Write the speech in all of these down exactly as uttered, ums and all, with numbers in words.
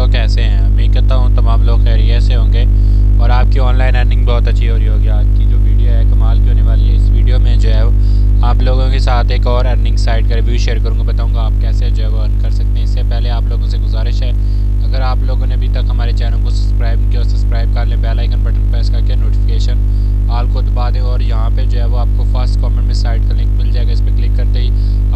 लोग कैसे हैं। उम्मीद करता हूँ तमाम लोग खैरियत से होंगे और आपकी ऑनलाइन अर्निंग बहुत अच्छी हो रही होगी। आज की जो वीडियो है कमाल की होने वाली है। इस वीडियो में जो है वो आप लोगों के साथ एक और अर्निंग साइट का रिव्यू शेयर करूँगा, बताऊँगा आप कैसे जो है वो अर्न कर सकते हैं। इससे पहले आप लोगों से गुजारिश है, अगर आप लोगों ने अभी तक हमारे चैनल को सब्सक्राइब नहीं किया सब्सक्राइब कर लें, बेल आइकन बटन प्रेस करके नोटिफिकेशन ऑल को दबा दें और यहाँ पर जो है वो आपको फर्स्ट कमेंट में साइट का लिंक मिल जाएगा। इस पर क्लिक करते ही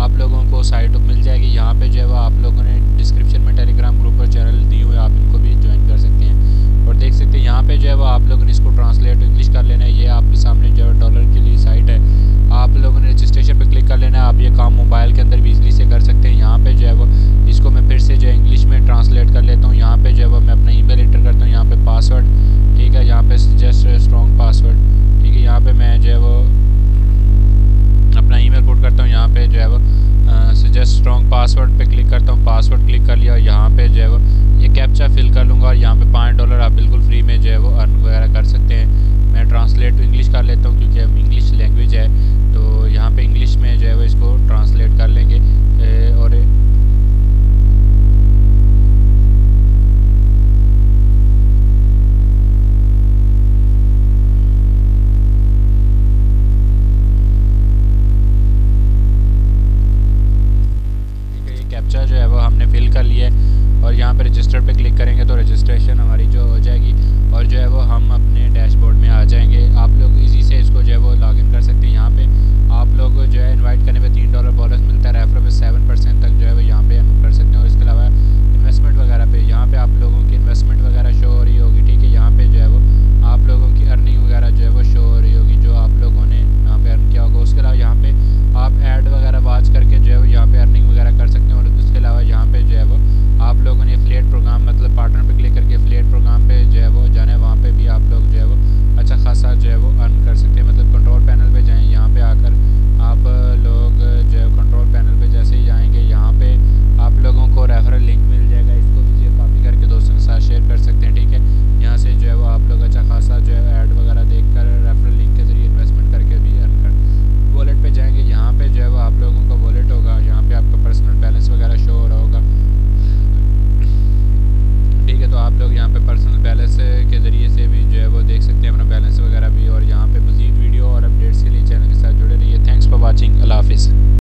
आप लोगों को साइट मिल जाएगी। यहाँ पे जो है वो आप लोगों ने डिस्क्रिप्शन में टेलीग्राम ग्रुप और चैनल दिए हुए, आप इनको भी ज्वाइन कर सकते हैं और देख सकते हैं। यहाँ पे जो है वो आप लोगों ने इसको ट्रांसलेट इंग्लिश कर लेना है। ये आपके सामने जो है डॉलर के लिए साइट है, आप लोगों ने रजिस्ट्रेशन पे क्लिक कर लेना है। आप ये काम मोबाइल के अंदर भी इजली से कर सकते हैं। यहाँ पर जो है वो इसको मैं फिर से जो है इंग्लिश में ट्रांसलेट कर लेता हूँ। यहाँ पर जो है वो मैं अपना ई मेल एंटर करता हूँ। यहाँ पर पासवर्ड ठीक है, यहाँ पर सजेस्ट स्ट्रॉन्ग पासवर्ड ठीक है। यहाँ पर मैं जो है वो अपना ई मेल कोड करता हूँ। यहाँ पर जो है वो सजेस्ट स्ट्रॉन्ग पासवर्ड पे क्लिक करता हूँ, पासवर्ड क्लिक कर लिया और यहाँ पे जो है वो ये कैप्चा फिल कर लूँगा और यहाँ पे पाँच डॉलर आप बिल्कुल फ्री में जो है वो अर्न वगैरह कर सकते हैं। मैं ट्रांसलेट इंग्लिश कर लेता हूँ क्योंकि अब इंग्लिश लैंग्वेज है, तो यहाँ पे इंग्लिश में जो है वो इसको ट्रांसलेट कर लेंगे। और जो है वो हमने फिल कर लिया है और यहाँ पे रजिस्टर पे क्लिक करेंगे तो रजिस्ट्रेशन हमारी जो हो जाएगी और जो है वो हम अपने डैशबोर्ड में आ जाएंगे। आप लोग इजी से इसको जो है वो लॉगिन कर सकते हैं। यहाँ पे आप लोग को जो है इनवाइट करने पे तीन डॉलर बोनस मिलता है, रेफर पे सेवन परसेंट